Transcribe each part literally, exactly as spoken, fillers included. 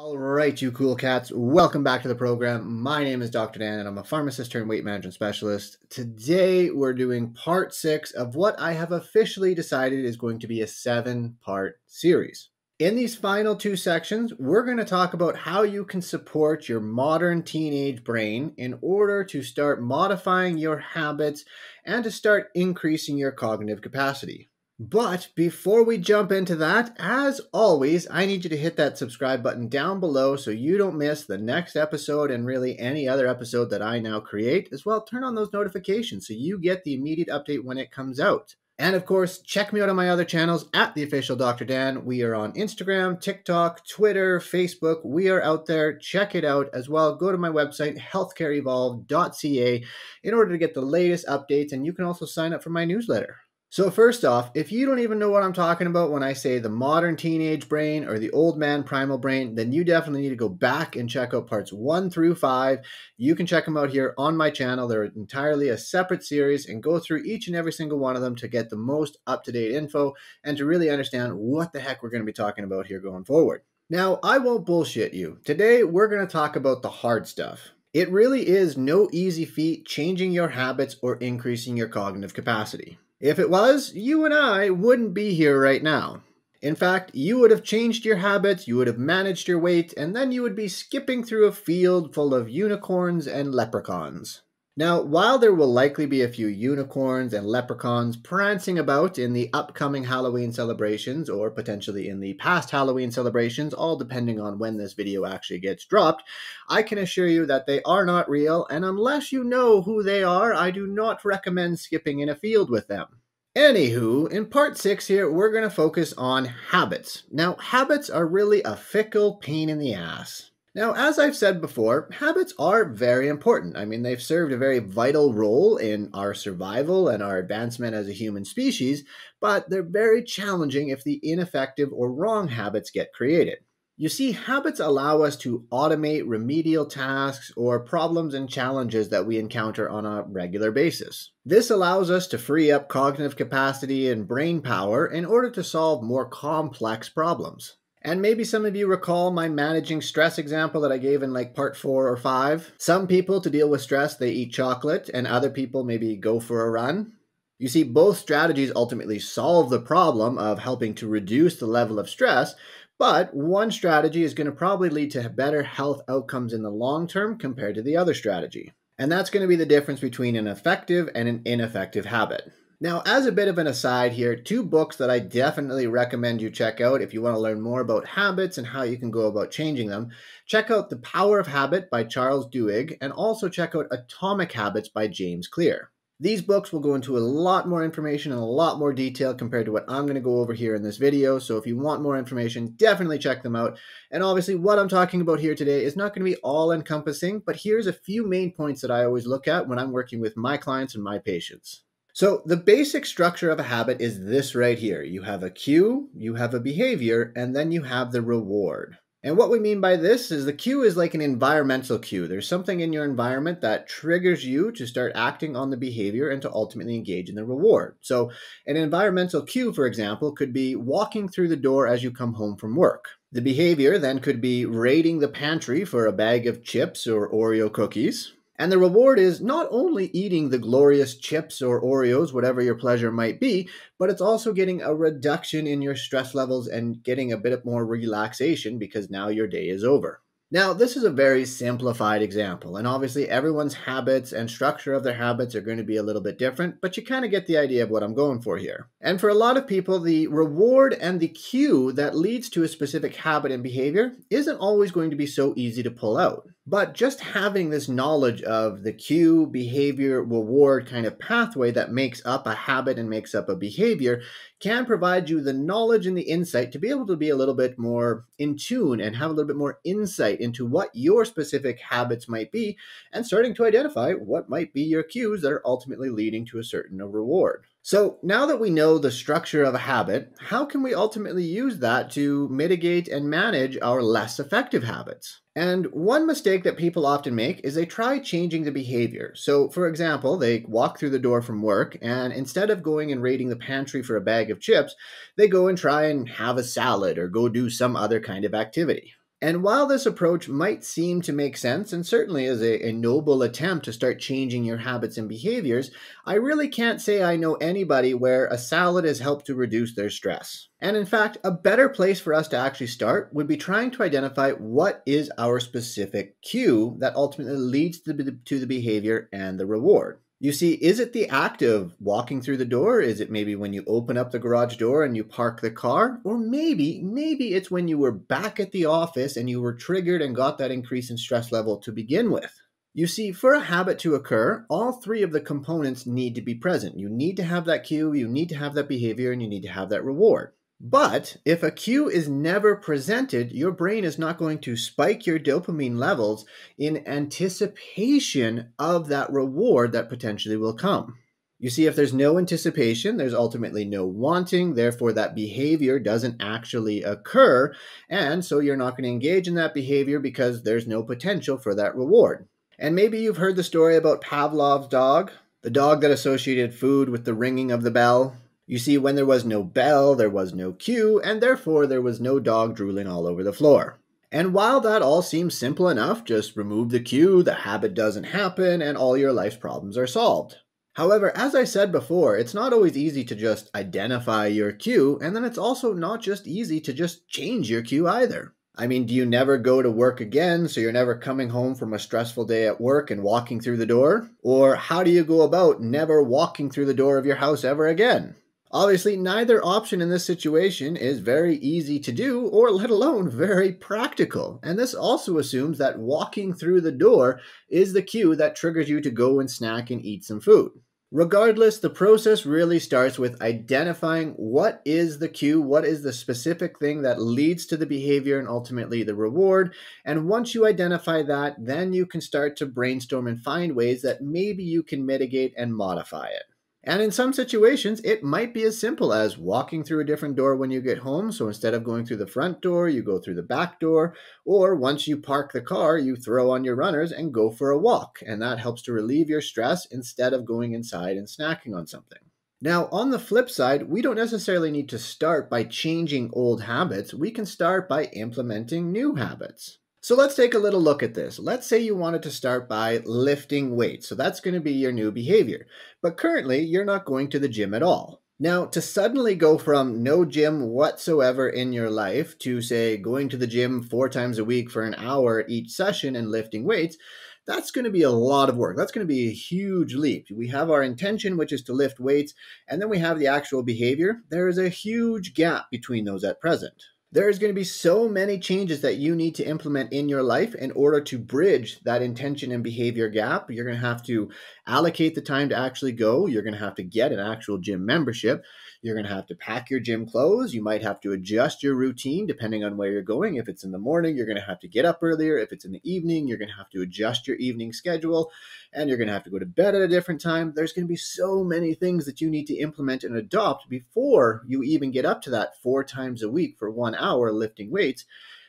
All right, you cool cats, welcome back to the program. My name is Doctor Dan, and I'm a pharmacist turned weight management specialist. Today, we're doing part six of what I have officially decided is going to be a seven-part series. In these final two sections, we're going to talk about how you can support your modern teenage brain in order to start modifying your habits and to start increasing your cognitive capacity. But before we jump into that, as always, I need you to hit that subscribe button down below so you don't miss the next episode and really any other episode that I now create. As well, turn on those notifications so you get the immediate update when it comes out. And of course, check me out on my other channels at The Official Doctor Dan. We are on Instagram, TikTok, Twitter, Facebook. We are out there. Check it out as well. Go to my website, healthcare evolve dot c a, in order to get the latest updates. And you can also sign up for my newsletter. So first off, if you don't even know what I'm talking about when I say the modern teenage brain or the old man primal brain, then you definitely need to go back and check out parts one through five. You can check them out here on my channel. They're entirely a separate series, and go through each and every single one of them to get the most up-to-date info and to really understand what the heck we're going to be talking about here going forward. Now, I won't bullshit you. Today, we're going to talk about the hard stuff. It really is no easy feat changing your habits or increasing your cognitive capacity. If it was, you and I wouldn't be here right now. In fact, you would have changed your habits, you would have managed your weight, and then you would be skipping through a field full of unicorns and leprechauns. Now, while there will likely be a few unicorns and leprechauns prancing about in the upcoming Halloween celebrations, or potentially in the past Halloween celebrations, all depending on when this video actually gets dropped, I can assure you that they are not real, and unless you know who they are, I do not recommend skipping in a field with them. Anywho, in part six here, we're going to focus on habits. Now, habits are really a fickle pain in the ass. Now, as I've said before, habits are very important. I mean, they've served a very vital role in our survival and our advancement as a human species, but they're very challenging if the ineffective or wrong habits get created. You see, habits allow us to automate remedial tasks or problems and challenges that we encounter on a regular basis. This allows us to free up cognitive capacity and brain power in order to solve more complex problems. And maybe some of you recall my managing stress example that I gave in like part four or five. Some people, to deal with stress, they eat chocolate, and other people maybe go for a run. You see, both strategies ultimately solve the problem of helping to reduce the level of stress, but one strategy is going to probably lead to better health outcomes in the long term compared to the other strategy. And that's going to be the difference between an effective and an ineffective habit. Now, as a bit of an aside here, two books that I definitely recommend you check out if you want to learn more about habits and how you can go about changing them. Check out The Power of Habit by Charles Duhigg, and also check out Atomic Habits by James Clear. These books will go into a lot more information and a lot more detail compared to what I'm going to go over here in this video. So if you want more information, definitely check them out. And obviously what I'm talking about here today is not going to be all encompassing, but here's a few main points that I always look at when I'm working with my clients and my patients. So the basic structure of a habit is this right here. You have a cue, you have a behavior, and then you have the reward. And what we mean by this is the cue is like an environmental cue. There's something in your environment that triggers you to start acting on the behavior and to ultimately engage in the reward. So an environmental cue, for example, could be walking through the door as you come home from work. The behavior then could be raiding the pantry for a bag of chips or Oreo cookies. And the reward is not only eating the glorious chips or Oreos, whatever your pleasure might be, but it's also getting a reduction in your stress levels and getting a bit more relaxation because now your day is over. Now, this is a very simplified example, and obviously everyone's habits and structure of their habits are going to be a little bit different, but you kind of get the idea of what I'm going for here. And for a lot of people, the reward and the cue that leads to a specific habit and behavior isn't always going to be so easy to pull out. But just having this knowledge of the cue, behavior, reward kind of pathway that makes up a habit and makes up a behavior can provide you the knowledge and the insight to be able to be a little bit more in tune and have a little bit more insight into what your specific habits might be and starting to identify what might be your cues that are ultimately leading to a certain reward. So now that we know the structure of a habit, how can we ultimately use that to mitigate and manage our less effective habits? And one mistake that people often make is they try changing the behavior. So for example, they walk through the door from work, and instead of going and raiding the pantry for a bag of chips, they go and try and have a salad or go do some other kind of activity. And while this approach might seem to make sense, and certainly is a, a noble attempt to start changing your habits and behaviors, I really can't say I know anybody where a salad has helped to reduce their stress. And in fact, a better place for us to actually start would be trying to identify what is our specific cue that ultimately leads to the, to the behavior and the reward. You see, is it the act of walking through the door? Is it maybe when you open up the garage door and you park the car? Or maybe, maybe it's when you were back at the office and you were triggered and got that increase in stress level to begin with. You see, for a habit to occur, all three of the components need to be present. You need to have that cue, you need to have that behavior, and you need to have that reward. But if a cue is never presented, your brain is not going to spike your dopamine levels in anticipation of that reward that potentially will come. You see, if there's no anticipation, there's ultimately no wanting, therefore that behavior doesn't actually occur, and so you're not going to engage in that behavior because there's no potential for that reward. And maybe you've heard the story about Pavlov's dog, the dog that associated food with the ringing of the bell. You see, when there was no bell, there was no cue, and therefore there was no dog drooling all over the floor. And while that all seems simple enough, just remove the cue, the habit doesn't happen, and all your life's problems are solved. However, as I said before, it's not always easy to just identify your cue, and then it's also not just easy to just change your cue either. I mean, do you never go to work again, so you're never coming home from a stressful day at work and walking through the door? Or how do you go about never walking through the door of your house ever again? Obviously, neither option in this situation is very easy to do, or let alone very practical. And this also assumes that walking through the door is the cue that triggers you to go and snack and eat some food. Regardless, the process really starts with identifying what is the cue, what is the specific thing that leads to the behavior and ultimately the reward. And once you identify that, then you can start to brainstorm and find ways that maybe you can mitigate and modify it. And in some situations, it might be as simple as walking through a different door when you get home. So instead of going through the front door, you go through the back door. Or once you park the car, you throw on your runners and go for a walk. And that helps to relieve your stress instead of going inside and snacking on something. Now, on the flip side, we don't necessarily need to start by changing old habits. We can start by implementing new habits. So let's take a little look at this. Let's say you wanted to start by lifting weights. So that's going to be your new behavior. But currently, you're not going to the gym at all. Now, to suddenly go from no gym whatsoever in your life to, say, going to the gym four times a week for an hour each session and lifting weights, that's going to be a lot of work. That's going to be a huge leap. We have our intention, which is to lift weights, and then we have the actual behavior. There is a huge gap between those at present. There is going to be so many changes that you need to implement in your life in order to bridge that intention and behavior gap. You're going to have to allocate the time to actually go. You're going to have to get an actual gym membership. You're going to have to pack your gym clothes. You might have to adjust your routine depending on where you're going. If it's in the morning, you're going to have to get up earlier. If it's in the evening, you're going to have to adjust your evening schedule, and you're going to have to go to bed at a different time. There's going to be so many things that you need to implement and adopt before you even get up to that four times a week for one hour lifting weights.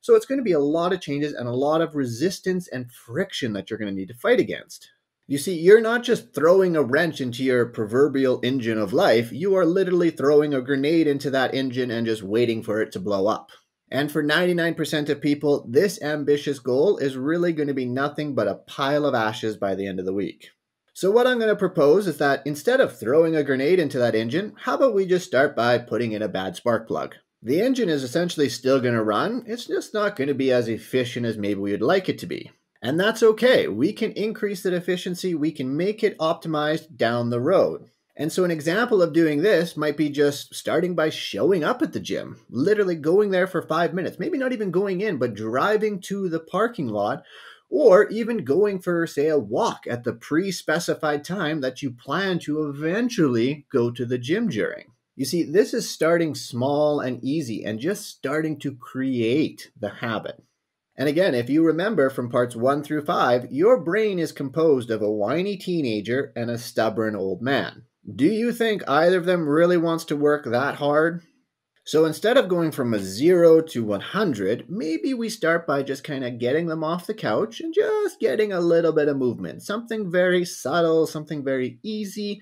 So it's going to be a lot of changes and a lot of resistance and friction that you're going to need to fight against. You see, you're not just throwing a wrench into your proverbial engine of life. You are literally throwing a grenade into that engine and just waiting for it to blow up. And for ninety-nine percent of people, this ambitious goal is really going to be nothing but a pile of ashes by the end of the week. So what I'm going to propose is that instead of throwing a grenade into that engine, how about we just start by putting in a bad spark plug? The engine is essentially still going to run. It's just not going to be as efficient as maybe we would like it to be. And that's okay. We can increase that efficiency. We can make it optimized down the road. And so an example of doing this might be just starting by showing up at the gym, literally going there for five minutes, maybe not even going in, but driving to the parking lot, or even going for, say, a walk at the pre-specified time that you plan to eventually go to the gym during. You see, this is starting small and easy and just starting to create the habit. And again, if you remember from parts one through five, your brain is composed of a whiny teenager and a stubborn old man. Do you think either of them really wants to work that hard? So instead of going from a zero to one hundred, maybe we start by just kind of getting them off the couch and just getting a little bit of movement, something very subtle, something very easy.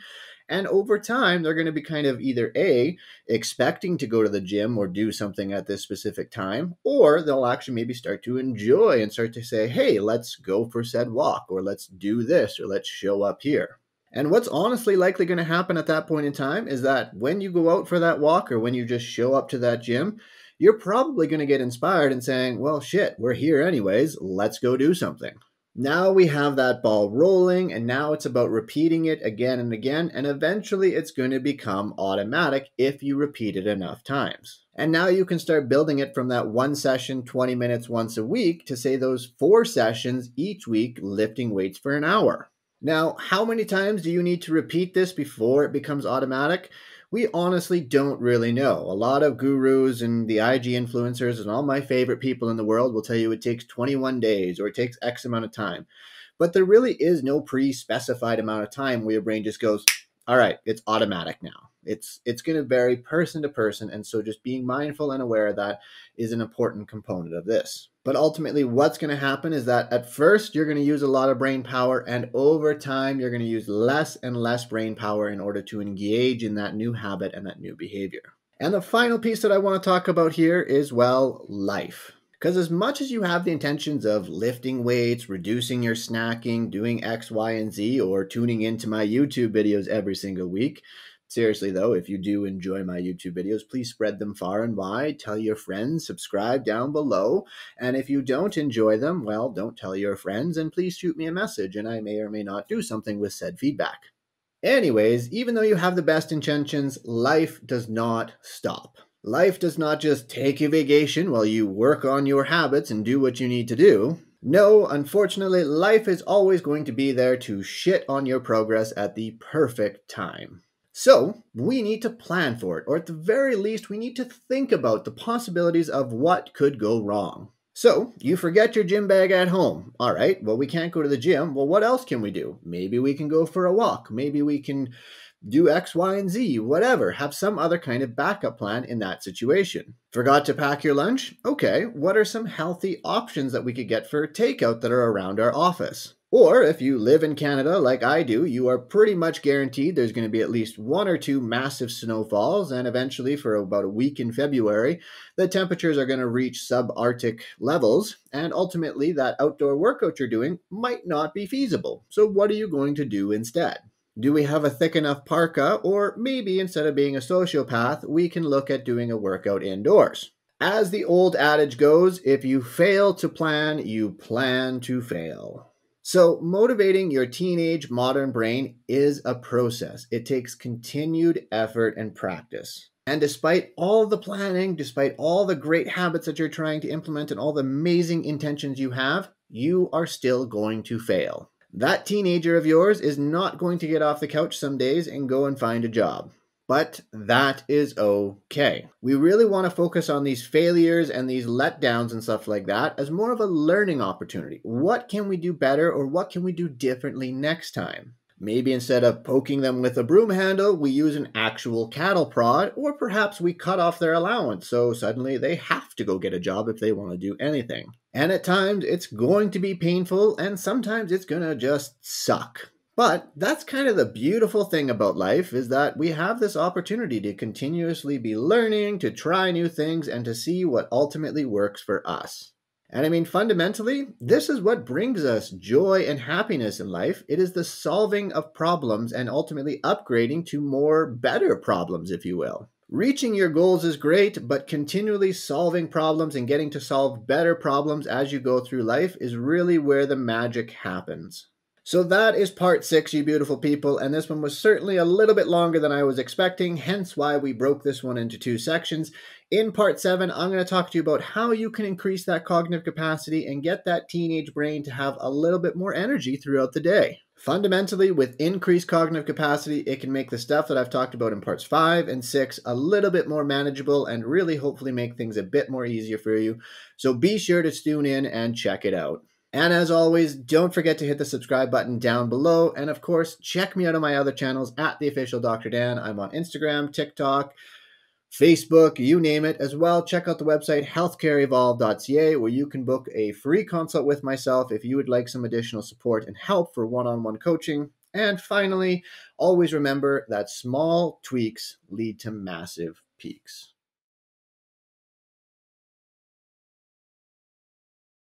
And over time, they're going to be kind of either A, expecting to go to the gym or do something at this specific time, or they'll actually maybe start to enjoy and start to say, hey, let's go for said walk, or let's do this, or let's show up here. And what's honestly likely going to happen at that point in time is that when you go out for that walk or when you just show up to that gym, you're probably going to get inspired and saying, well, shit, we're here anyways, let's go do something. Now we have that ball rolling, and now it's about repeating it again and again, and eventually it's going to become automatic if you repeat it enough times. And now you can start building it from that one session, twenty minutes once a week, to say those four sessions each week, lifting weights for an hour. Now, how many times do you need to repeat this before it becomes automatic? We honestly don't really know. A lot of gurus and the I G influencers and all my favorite people in the world will tell you it takes twenty-one days or it takes X amount of time. But there really is no pre-specified amount of time where your brain just goes, all right, it's automatic now. It's, it's going to vary person to person, and so just being mindful and aware of that is an important component of this. But ultimately, what's going to happen is that at first, you're going to use a lot of brain power, and over time, you're going to use less and less brain power in order to engage in that new habit and that new behavior. And the final piece that I want to talk about here is, well, life. Because as much as you have the intentions of lifting weights, reducing your snacking, doing X, Y, and Z, or tuning into my YouTube videos every single week, seriously though, if you do enjoy my YouTube videos, please spread them far and wide, tell your friends, subscribe down below, and if you don't enjoy them, well, don't tell your friends, and please shoot me a message, and I may or may not do something with said feedback. Anyways, even though you have the best intentions, life does not stop. Life does not just take a vacation while you work on your habits and do what you need to do. No, unfortunately, life is always going to be there to shit on your progress at the perfect time. So we need to plan for it, or at the very least, we need to think about the possibilities of what could go wrong. So you forget your gym bag at home. All right, well, we can't go to the gym. Well, what else can we do? Maybe we can go for a walk. Maybe we can do X, Y, and Z, whatever. Have some other kind of backup plan in that situation. Forgot to pack your lunch? Okay, what are some healthy options that we could get for takeout that are around our office? Or if you live in Canada like I do, you are pretty much guaranteed there's going to be at least one or two massive snowfalls, and eventually for about a week in February, the temperatures are going to reach sub-Arctic levels, and ultimately that outdoor workout you're doing might not be feasible. So what are you going to do instead? Do we have a thick enough parka? Or maybe instead of being a sociopath, we can look at doing a workout indoors. As the old adage goes, if you fail to plan, you plan to fail. So motivating your teenage modern brain is a process. It takes continued effort and practice. And despite all the planning, despite all the great habits that you're trying to implement and all the amazing intentions you have, you are still going to fail. That teenager of yours is not going to get off the couch some days and go and find a job. But that is okay. We really want to focus on these failures and these letdowns and stuff like that as more of a learning opportunity. What can we do better, or what can we do differently next time? Maybe instead of poking them with a broom handle, we use an actual cattle prod, or perhaps we cut off their allowance so suddenly they have to go get a job if they want to do anything. And at times it's going to be painful, and sometimes it's going to just suck. But that's kind of the beautiful thing about life, is that we have this opportunity to continuously be learning, to try new things, and to see what ultimately works for us. And I mean, fundamentally, this is what brings us joy and happiness in life. It is the solving of problems and ultimately upgrading to more better problems, if you will. Reaching your goals is great, but continually solving problems and getting to solve better problems as you go through life is really where the magic happens. So that is part six, you beautiful people, and this one was certainly a little bit longer than I was expecting, hence why we broke this one into two sections. In part seven, I'm going to talk to you about how you can increase that cognitive capacity and get that teenage brain to have a little bit more energy throughout the day. Fundamentally, with increased cognitive capacity, it can make the stuff that I've talked about in parts five and six a little bit more manageable and really hopefully make things a bit more easier for you. So be sure to tune in and check it out. And as always, don't forget to hit the subscribe button down below. And of course, check me out on my other channels at The Official Doctor Dan. I'm on Instagram, TikTok, Facebook, you name it. As well, check out the website healthcare evolve dot c a, where you can book a free consult with myself if you would like some additional support and help for one-on-one coaching. And finally, always remember that small tweaks lead to massive peaks.